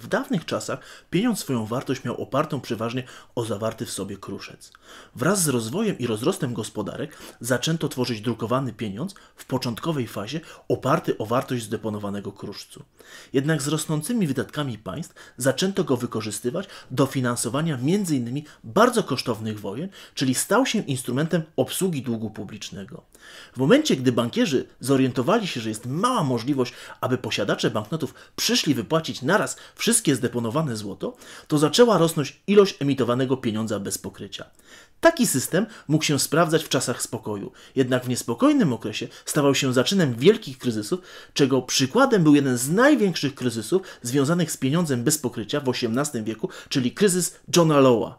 W dawnych czasach pieniądz swoją wartość miał opartą przeważnie o zawarty w sobie kruszec. Wraz z rozwojem i rozrostem gospodarek zaczęto tworzyć drukowany pieniądz w początkowej fazie oparty o wartość zdeponowanego kruszcu. Jednak z rosnącymi wydatkami państw zaczęto go wykorzystywać do finansowania m.in. bardzo kosztownych wojen, czyli stał się instrumentem obsługi długu publicznego. W momencie, gdy bankierzy zorientowali się, że jest mała możliwość, aby posiadacze banknotów przyszli wypłacić naraz wszystkie zdeponowane złoto, to zaczęła rosnąć ilość emitowanego pieniądza bez pokrycia. Taki system mógł się sprawdzać w czasach spokoju, jednak w niespokojnym okresie stawał się zaczynem wielkich kryzysów, czego przykładem był jeden z największych kryzysów związanych z pieniądzem bez pokrycia w XVIII wieku, czyli kryzys Johna Lawa.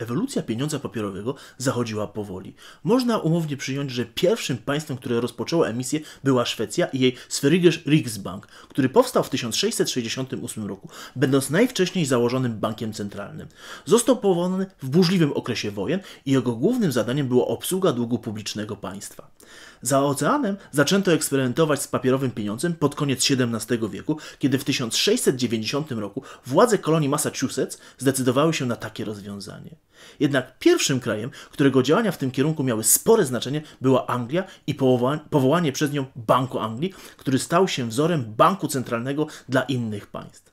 Ewolucja pieniądza papierowego zachodziła powoli. Można umownie przyjąć, że pierwszym państwem, które rozpoczęło emisję, była Szwecja i jej Sveriges Riksbank, który powstał w 1668 roku, będąc najwcześniej założonym bankiem centralnym. Został powołany w burzliwym okresie wojen i jego głównym zadaniem była obsługa długu publicznego państwa. Za oceanem zaczęto eksperymentować z papierowym pieniądzem pod koniec XVII wieku, kiedy w 1690 roku władze kolonii Massachusetts zdecydowały się na takie rozwiązanie. Jednak pierwszym krajem, którego działania w tym kierunku miały spore znaczenie, była Anglia i powołanie przez nią Banku Anglii, który stał się wzorem banku centralnego dla innych państw.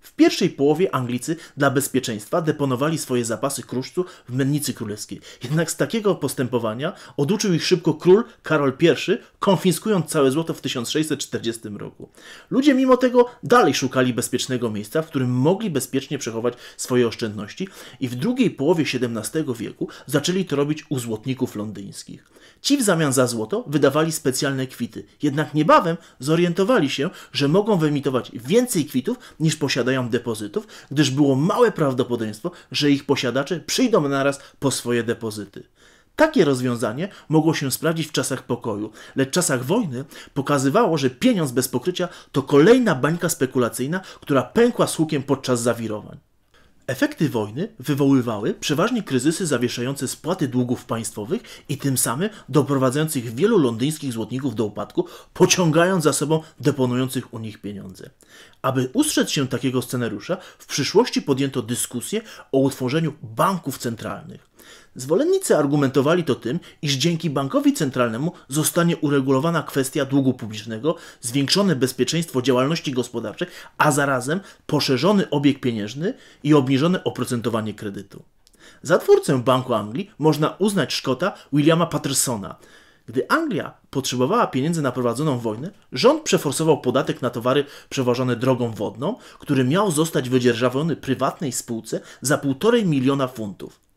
W pierwszej połowie Anglicy dla bezpieczeństwa deponowali swoje zapasy kruszcu w Mennicy Królewskiej. Jednak z takiego postępowania oduczył ich szybko król Karol I, konfiskując całe złoto w 1640 roku. Ludzie mimo tego dalej szukali bezpiecznego miejsca, w którym mogli bezpiecznie przechować swoje oszczędności i w drugiej połowie XVII wieku zaczęli to robić u złotników londyńskich. Ci w zamian za złoto wydawali specjalne kwity, jednak niebawem zorientowali się, że mogą wyemitować więcej kwitów niż posiadają depozytów, gdyż było małe prawdopodobieństwo, że ich posiadacze przyjdą naraz po swoje depozyty. Takie rozwiązanie mogło się sprawdzić w czasach pokoju, lecz w czasach wojny pokazywało, że pieniądz bez pokrycia to kolejna bańka spekulacyjna, która pękła z hukiem podczas zawirowań. Efekty wojny wywoływały przeważnie kryzysy zawieszające spłaty długów państwowych i tym samym doprowadzających wielu londyńskich złotników do upadku, pociągając za sobą deponujących u nich pieniądze. Aby ustrzec się takiego scenariusza, w przyszłości podjęto dyskusję o utworzeniu banków centralnych. Zwolennicy argumentowali to tym, iż dzięki bankowi centralnemu zostanie uregulowana kwestia długu publicznego, zwiększone bezpieczeństwo działalności gospodarczej, a zarazem poszerzony obieg pieniężny i obniżone oprocentowanie kredytu. Za twórcę Banku Anglii można uznać Szkota Williama Patersona. Gdy Anglia potrzebowała pieniędzy na prowadzoną wojnę, rząd przeforsował podatek na towary przewożone drogą wodną, który miał zostać wydzierżawiony prywatnej spółce za 1,5 miliona funtów.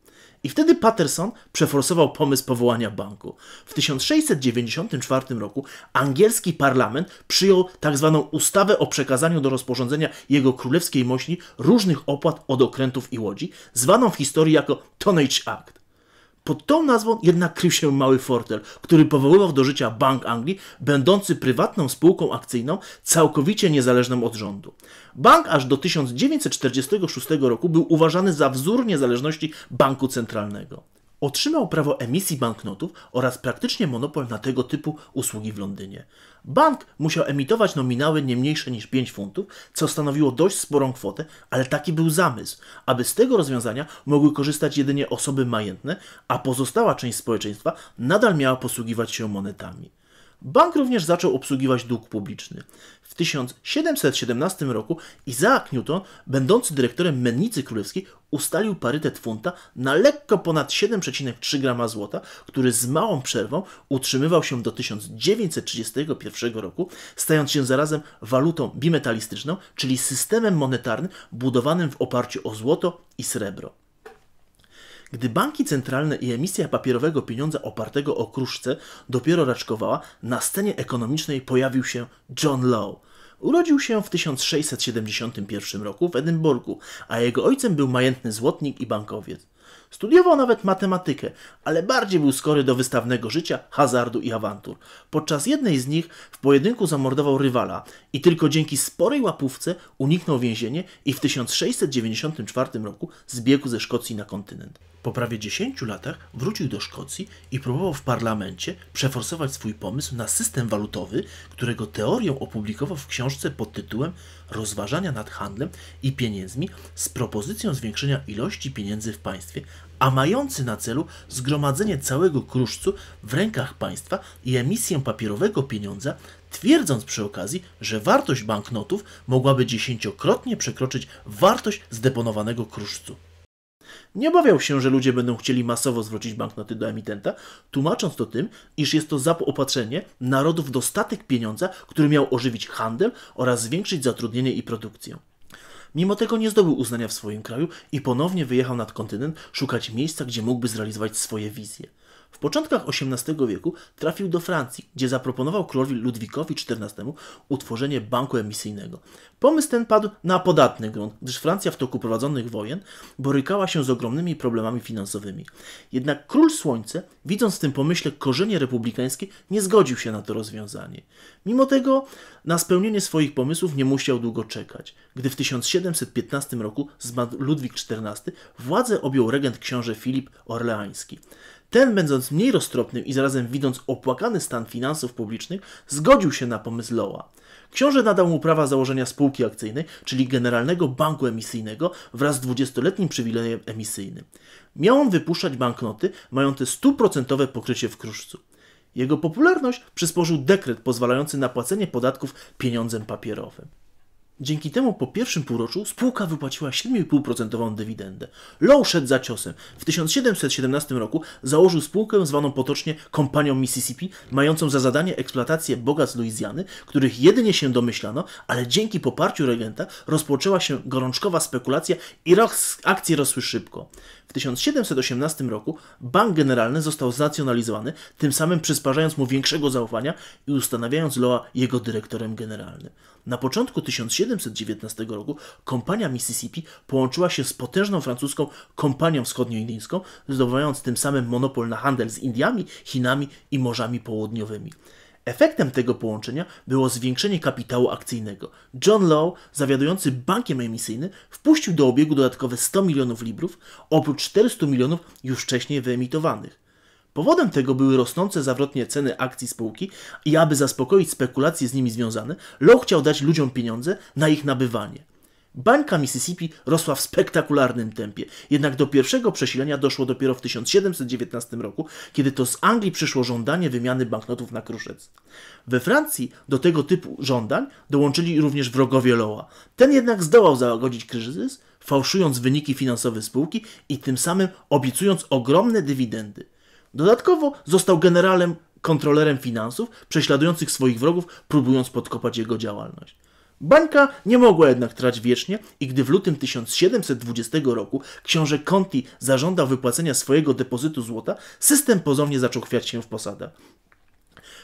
I wtedy Paterson przeforsował pomysł powołania banku. W 1694 roku angielski parlament przyjął tzw. ustawę o przekazaniu do rozporządzenia jego królewskiej mości różnych opłat od okrętów i łodzi, zwaną w historii jako Tonnage Act. Pod tą nazwą jednak krył się mały fortel, który powoływał do życia Bank Anglii, będący prywatną spółką akcyjną, całkowicie niezależną od rządu. Bank aż do 1946 roku był uważany za wzór niezależności banku centralnego. Otrzymał prawo emisji banknotów oraz praktycznie monopol na tego typu usługi w Londynie. Bank musiał emitować nominały nie mniejsze niż 5 funtów, co stanowiło dość sporą kwotę, ale taki był zamysł, aby z tego rozwiązania mogły korzystać jedynie osoby majętne, a pozostała część społeczeństwa nadal miała posługiwać się monetami. Bank również zaczął obsługiwać dług publiczny. W 1717 roku Isaac Newton, będący dyrektorem Mennicy Królewskiej, ustalił parytet funta na lekko ponad 7,3 grama złota, który z małą przerwą utrzymywał się do 1931 roku, stając się zarazem walutą bimetalistyczną, czyli systemem monetarnym budowanym w oparciu o złoto i srebro. Gdy banki centralne i emisja papierowego pieniądza opartego o kruszce dopiero raczkowała, na scenie ekonomicznej pojawił się John Law. Urodził się w 1671 roku w Edynburgu, a jego ojcem był majętny złotnik i bankowiec. Studiował nawet matematykę, ale bardziej był skory do wystawnego życia, hazardu i awantur. Podczas jednej z nich w pojedynku zamordował rywala i tylko dzięki sporej łapówce uniknął więzienia i w 1694 roku zbiegł ze Szkocji na kontynent. Po prawie 10 latach wrócił do Szkocji i próbował w parlamencie przeforsować swój pomysł na system walutowy, którego teorię opublikował w książce pod tytułem Rozważania nad handlem i pieniędzmi z propozycją zwiększenia ilości pieniędzy w państwie, a mający na celu zgromadzenie całego kruszcu w rękach państwa i emisję papierowego pieniądza, twierdząc przy okazji, że wartość banknotów mogłaby 10-krotnie przekroczyć wartość zdeponowanego kruszcu. Nie obawiał się, że ludzie będą chcieli masowo zwrócić banknoty do emitenta, tłumacząc to tym, iż jest to zaopatrzenie narodów dostatek pieniądza, który miał ożywić handel oraz zwiększyć zatrudnienie i produkcję. Mimo tego nie zdobył uznania w swoim kraju i ponownie wyjechał nad kontynent szukać miejsca, gdzie mógłby zrealizować swoje wizje. W początkach XVIII wieku trafił do Francji, gdzie zaproponował królowi Ludwikowi XIV utworzenie banku emisyjnego. Pomysł ten padł na podatny grunt, gdyż Francja w toku prowadzonych wojen borykała się z ogromnymi problemami finansowymi. Jednak król Słońce, widząc w tym pomyśle korzenie republikańskie, nie zgodził się na to rozwiązanie. Mimo tego na spełnienie swoich pomysłów nie musiał długo czekać. Gdy w 1715 roku zmarł Ludwik XIV, władzę objął regent książę Filip Orleański. Ten, będąc mniej roztropnym i zarazem widząc opłakany stan finansów publicznych, zgodził się na pomysł Lawa. Książę nadał mu prawa założenia spółki akcyjnej, czyli Generalnego Banku Emisyjnego wraz z 20-letnim przywilejem emisyjnym. Miał on wypuszczać banknoty mające 100% pokrycie w kruszcu. Jego popularność przysporzył dekret pozwalający na płacenie podatków pieniądzem papierowym. Dzięki temu po pierwszym półroczu spółka wypłaciła 7,5% dywidendę. Law szedł za ciosem. W 1717 roku założył spółkę zwaną potocznie Kompanią Mississippi, mającą za zadanie eksploatację bogactw Luizjany, których jedynie się domyślano, ale dzięki poparciu regenta rozpoczęła się gorączkowa spekulacja i akcje rosły szybko. W 1718 roku Bank Generalny został znacjonalizowany, tym samym przysparzając mu większego zaufania i ustanawiając Lawa jego dyrektorem generalnym. Na początku 1719 roku Kompania Mississippi połączyła się z potężną francuską Kompanią Wschodnioindyjską, zdobywając tym samym monopol na handel z Indiami, Chinami i Morzami Południowymi. Efektem tego połączenia było zwiększenie kapitału akcyjnego. John Law, zawiadujący bankiem emisyjnym, wpuścił do obiegu dodatkowe 100 milionów librów, oprócz 400 milionów już wcześniej wyemitowanych. Powodem tego były rosnące zawrotnie ceny akcji spółki i aby zaspokoić spekulacje z nimi związane, Law chciał dać ludziom pieniądze na ich nabywanie. Bańka Mississippi rosła w spektakularnym tempie, jednak do pierwszego przesilenia doszło dopiero w 1719 roku, kiedy to z Anglii przyszło żądanie wymiany banknotów na kruszec. We Francji do tego typu żądań dołączyli również wrogowie Lawa. Ten jednak zdołał załagodzić kryzys, fałszując wyniki finansowe spółki i tym samym obiecując ogromne dywidendy. Dodatkowo został kontrolerem finansów, prześladujących swoich wrogów, próbując podkopać jego działalność. Bańka nie mogła jednak trwać wiecznie i gdy w lutym 1720 roku książę Conti zażądał wypłacenia swojego depozytu złota, system ponownie zaczął chwiać się w posadach.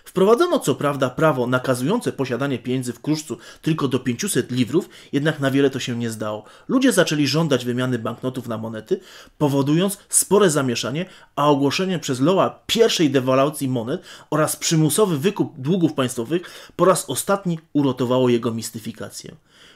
Wprowadzono co prawda prawo nakazujące posiadanie pieniędzy w kruszcu tylko do 500 liwrów, jednak na wiele to się nie zdało. Ludzie zaczęli żądać wymiany banknotów na monety, powodując spore zamieszanie, a ogłoszenie przez Lawa pierwszej dewaluacji monet oraz przymusowy wykup długów państwowych po raz ostatni uratowało jego mistyfikację.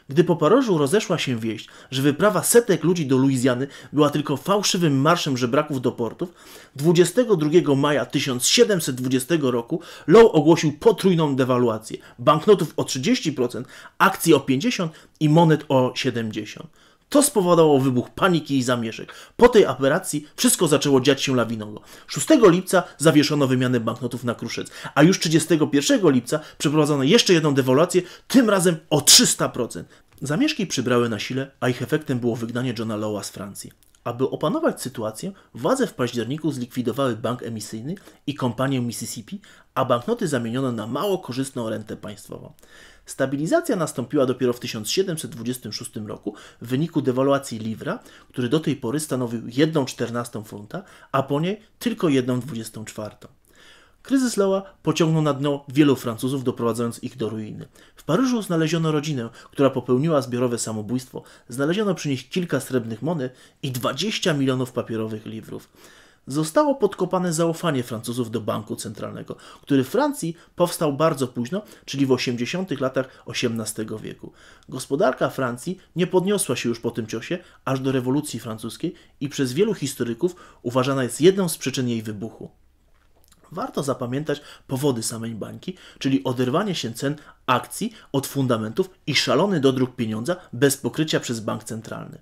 Gdy po Paryżu rozeszła się wieść, że wyprawa setek ludzi do Luizjany była tylko fałszywym marszem żebraków do portów, 22 maja 1720 roku Law ogłosił potrójną dewaluację banknotów o 30%, akcji o 50% i monet o 70%. To spowodowało wybuch paniki i zamieszek. Po tej operacji wszystko zaczęło dziać się lawinowo. 6 lipca zawieszono wymianę banknotów na kruszec, a już 31 lipca przeprowadzono jeszcze jedną dewaluację, tym razem o 300%. Zamieszki przybrały na sile, a ich efektem było wygnanie Johna Lawa z Francji. Aby opanować sytuację, władze w październiku zlikwidowały bank emisyjny i Kompanię Mississippi, a banknoty zamieniono na mało korzystną rentę państwową. Stabilizacja nastąpiła dopiero w 1726 roku w wyniku dewaluacji liwra, który do tej pory stanowił 1,14 funta, a po niej tylko 1,24. Kryzys Leła pociągnął na dno wielu Francuzów, doprowadzając ich do ruiny. W Paryżu znaleziono rodzinę, która popełniła zbiorowe samobójstwo. Znaleziono przy nich kilka srebrnych monet i 20 milionów papierowych liwrów. Zostało podkopane zaufanie Francuzów do banku centralnego, który w Francji powstał bardzo późno, czyli w 80. latach XVIII wieku. Gospodarka Francji nie podniosła się już po tym ciosie, aż do rewolucji francuskiej i przez wielu historyków uważana jest jedną z przyczyn jej wybuchu. Warto zapamiętać powody samej bańki, czyli oderwanie się cen akcji od fundamentów i szalony dodruk pieniądza bez pokrycia przez bank centralny.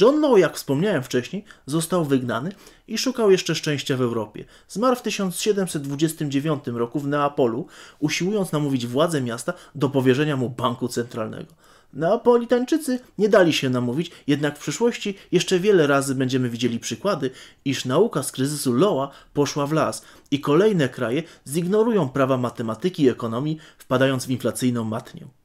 John Law, jak wspomniałem wcześniej, został wygnany i szukał jeszcze szczęścia w Europie. Zmarł w 1729 roku w Neapolu, usiłując namówić władze miasta do powierzenia mu banku centralnego. Neapolitańczycy nie dali się namówić, jednak w przyszłości jeszcze wiele razy będziemy widzieli przykłady, iż nauka z kryzysu Lawa poszła w las i kolejne kraje zignorują prawa matematyki i ekonomii, wpadając w inflacyjną matnię.